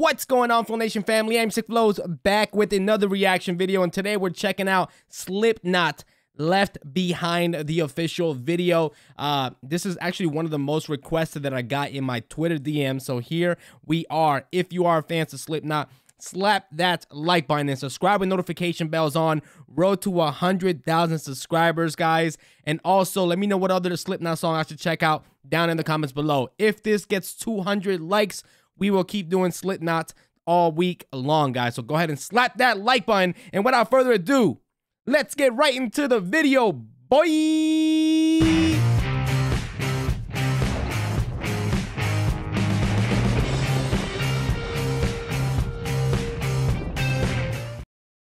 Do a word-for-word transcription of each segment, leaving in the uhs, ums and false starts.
What's going on, Flow Nation family? I'm Sick Flows back with another reaction video, and today we're checking out Slipknot Left Behind, the official video. Uh, this is actually one of the most requested that I got in my Twitter D M, so here we are. If you are fans of Slipknot, slap that like button and subscribe with notification bells on. Road to one hundred thousand subscribers, guys. And also, let me know what other Slipknot song I should check out down in the comments below. If this gets two hundred likes, we will keep doing Slipknot all week long, guys. So go ahead and slap that like button. And without further ado, let's get right into the video, boy.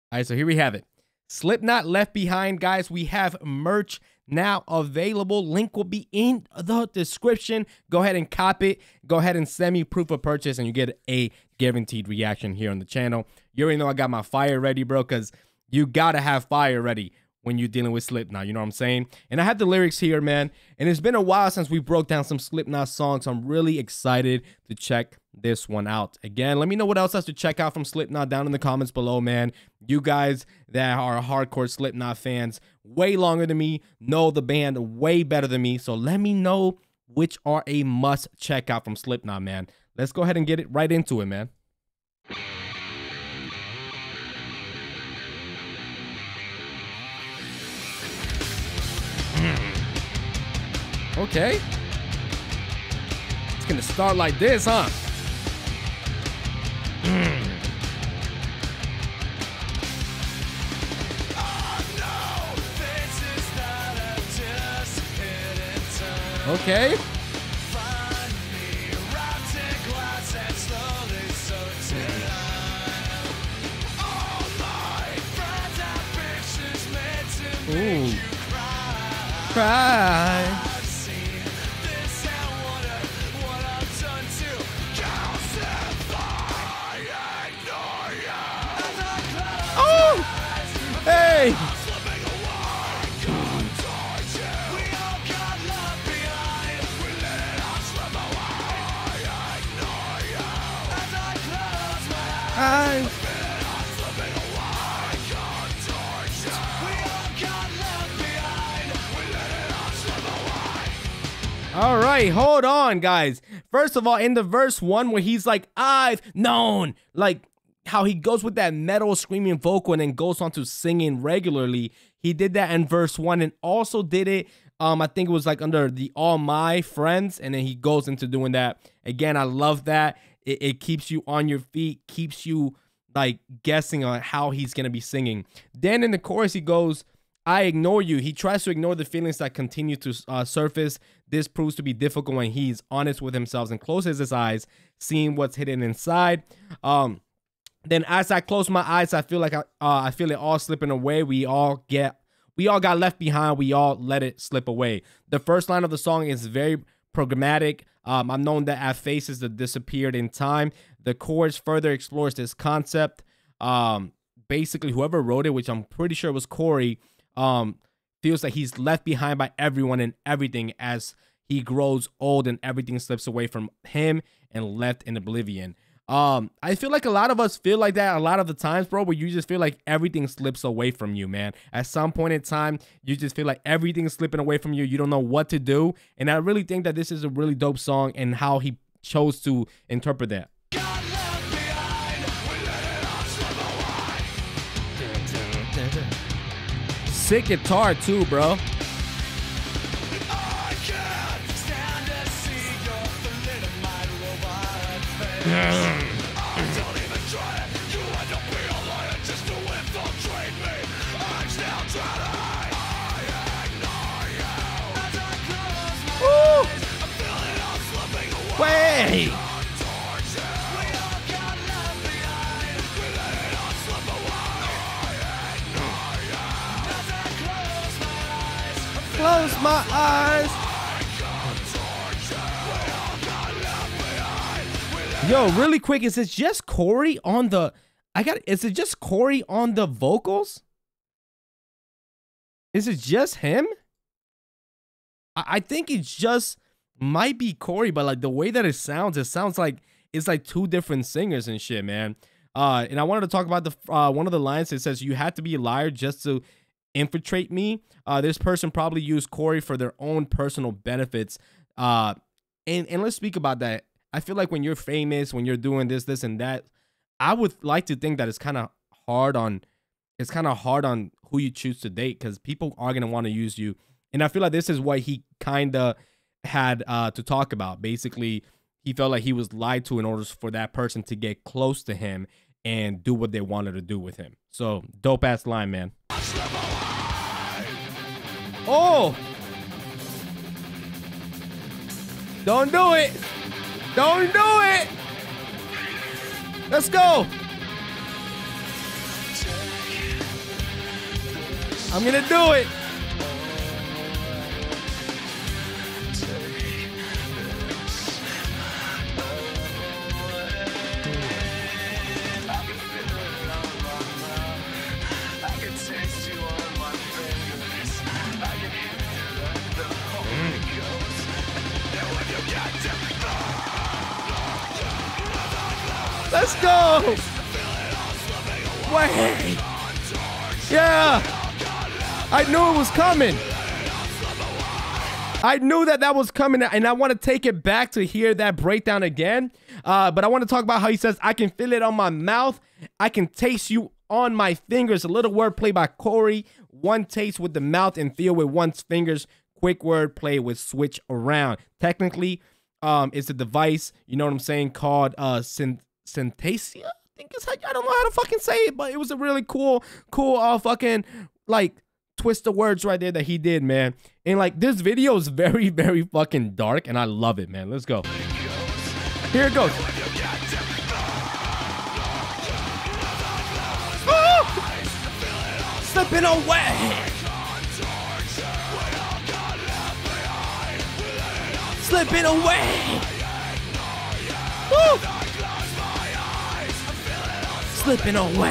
All right, so here we have it. Slipknot Left Behind, guys. We have merch now available. Link will be in the description. Go ahead and cop it. Go ahead and send me proof of purchase, and you get a guaranteed reaction here on the channel. You already know I got my fire ready, bro, because you got to have fire ready when you're dealing with Slipknot. You know what I'm saying? And I have the lyrics here, man. And it's been a while since we broke down some Slipknot songs. I'm really excited to check this one out. Again, let me know what else I should check out from Slipknot down in the comments below, man. You guys that are hardcore Slipknot fans way longer than me know the band way better than me, so let me know which are a must check out from Slipknot, man. Let's go ahead and get it right into it, man. Okay, it's gonna start like this, huh? Mm. Okay. Ooh. Cry. Oh! Hey! I... All right, hold on, guys. First of all, in the verse one where he's like, I've known, like how he goes with that metal screaming vocal and then goes on to singing regularly. He did that in verse one and also did it. Um, I think it was like under the All My Friends. And then he goes into doing that. Again, I love that. It, it keeps you on your feet, keeps you like guessing on how he's going to be singing. Then in the chorus, he goes, I ignore you. He tries to ignore the feelings that continue to uh, surface. This proves to be difficult when he's honest with himself and closes his eyes, seeing what's hidden inside. Um, then as I close my eyes, I feel like I, uh, I feel it all slipping away. We all get, we all got left behind. We all let it slip away. The first line of the song is very programmatic. Um, I've known that at faces that disappeared in time. The chorus further explores this concept. Um, basically, whoever wrote it, which I'm pretty sure was Corey, um, feels that he's left behind by everyone and everything as he grows old and everything slips away from him and left in oblivion. Um, I feel like a lot of us feel like that a lot of the times, bro, where you just feel like everything slips away from you, man. At some point in time, you just feel like everything's slipping away from you. You don't know what to do. And I really think that this is a really dope song and how he chose to interpret that. Sick guitar too, bro. Way. Close my eyes. Yo, really quick, is it just Corey on the? I got. Is it just Corey on the vocals? Is it just him? I, I think it's just. Might be Corey, but like the way that it sounds, it sounds like it's like two different singers and shit, man. Uh, and I wanted to talk about the uh, one of the lines that says, "You have to be a liar just to infiltrate me." Uh, this person probably used Corey for their own personal benefits. Uh, and, and let's speak about that. I feel like when you're famous, when you're doing this, this, and that, I would like to think that it's kind of hard on, it's kind of hard on who you choose to date, because people are going to want to use you. And I feel like this is what he kind of had uh, to talk about. Basically, he felt like he was lied to in order for that person to get close to him and do what they wanted to do with him. So, dope-ass line, man. Oh! Don't do it! Don't do it! Let's go! I'm gonna do it! Let's go! Wait! Yeah! I knew it was coming! I knew that that was coming, and I want to take it back to hear that breakdown again. Uh, but I want to talk about how he says, "I can feel it on my mouth. I can taste you on my fingers." A little word play by Corey. One taste with the mouth and feel with one's fingers. Quick word play with switch around. Technically, um, it's a device, you know what I'm saying, called uh, synth. Synthesia, I think it's how, I don't know how to fucking say it, but it was a really cool, cool, uh, fucking, like, twist of words right there that he did, man. And, like, this video is very, very fucking dark, and I love it, man. Let's go. Here it goes. Oh! Slipping away. Slipping away. Woo! Slipping away.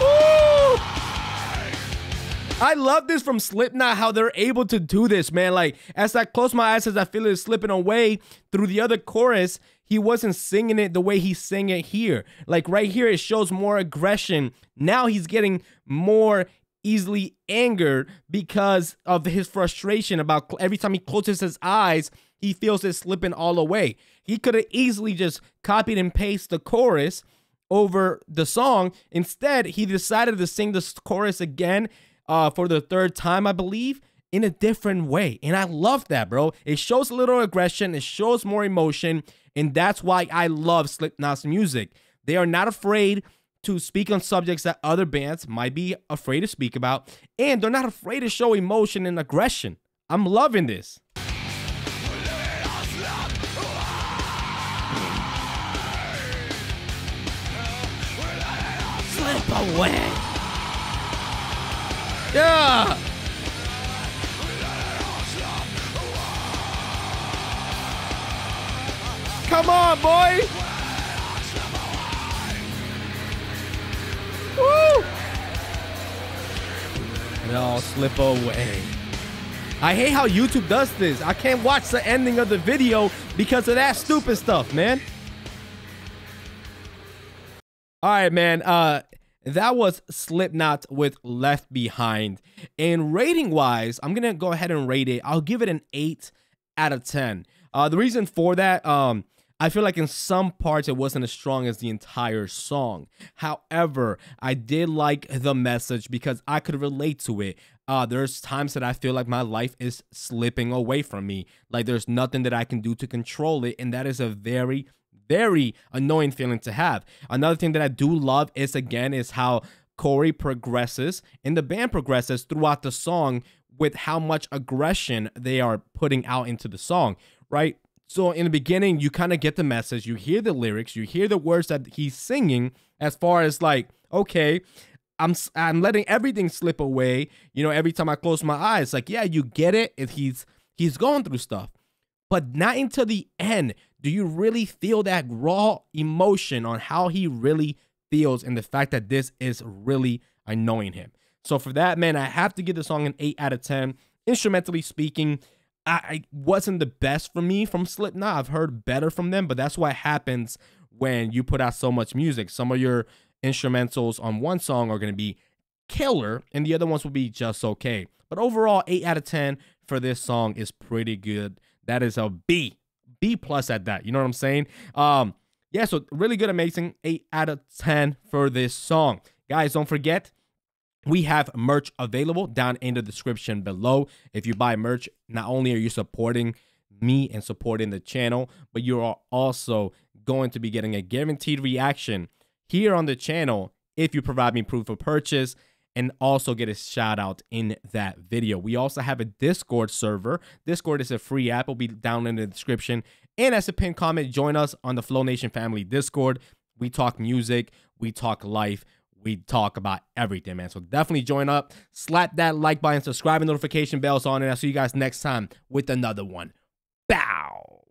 Ooh. I love this from Slipknot, how they're able to do this, man. Like, as I close my eyes, as I feel it slipping away through the other chorus, he wasn't singing it the way he's singing it here. Like, right here, it shows more aggression. Now he's getting more easily angered because of his frustration about every time he closes his eyes, he feels it slipping all away. He could have easily just copied and pasted the chorus over the song. Instead, he decided to sing the chorus again uh, for the third time, I believe, in a different way. And I love that, bro. It shows a little aggression. It shows more emotion. And that's why I love Slipknot's music. They are not afraid to speak on subjects that other bands might be afraid to speak about. And they're not afraid to show emotion and aggression. I'm loving this. Away. Yeah. Come on, boy. Woo. It all slip away. I hate how YouTube does this. I can't watch the ending of the video because of that stupid stuff, man. All right, man. Uh, That was Slipknot with Left Behind. And rating-wise, I'm going to go ahead and rate it. I'll give it an eight out of ten. Uh, the reason for that, um, I feel like in some parts it wasn't as strong as the entire song. However, I did like the message because I could relate to it. Uh, there's times that I feel like my life is slipping away from me. Like there's nothing that I can do to control it, and that is a very very annoying feeling to have. Another thing that I do love is, again, is how Corey progresses and the band progresses throughout the song with how much aggression they are putting out into the song, right? So in the beginning, you kind of get the message, you hear the lyrics, you hear the words that he's singing as far as like, okay, I'm, I'm letting everything slip away. You know, every time I close my eyes, like, yeah, you get it. If he's, he's going through stuff, but not until the end do you really feel that raw emotion on how he really feels and the fact that this is really annoying him. So for that, man, I have to give the song an eight out of ten. instrumentally speaking, I, I wasn't the best for me from Slipknot. I've heard better from them, but that's what happens when you put out so much music. Some of your instrumentals on one song are going to be killer, and the other ones will be just okay. But overall, eight out of ten for this song is pretty good. That is a B. B plus at that. You know what I'm saying? Um, yeah, so really good, amazing. eight out of ten for this song. Guys, don't forget, we have merch available down in the description below. If you buy merch, not only are you supporting me and supporting the channel, but you are also going to be getting a guaranteed reaction here on the channel if you provide me proof of purchase, and also get a shout out in that video. We also have a Discord server. Discord is a free app. It'll be down in the description. And as a pinned comment, join us on the Flow Nation Family Discord. We talk music, we talk life, we talk about everything, man. So definitely join up. Slap that like button, subscribe, and notification bells on, and I'll see you guys next time with another one. Bow.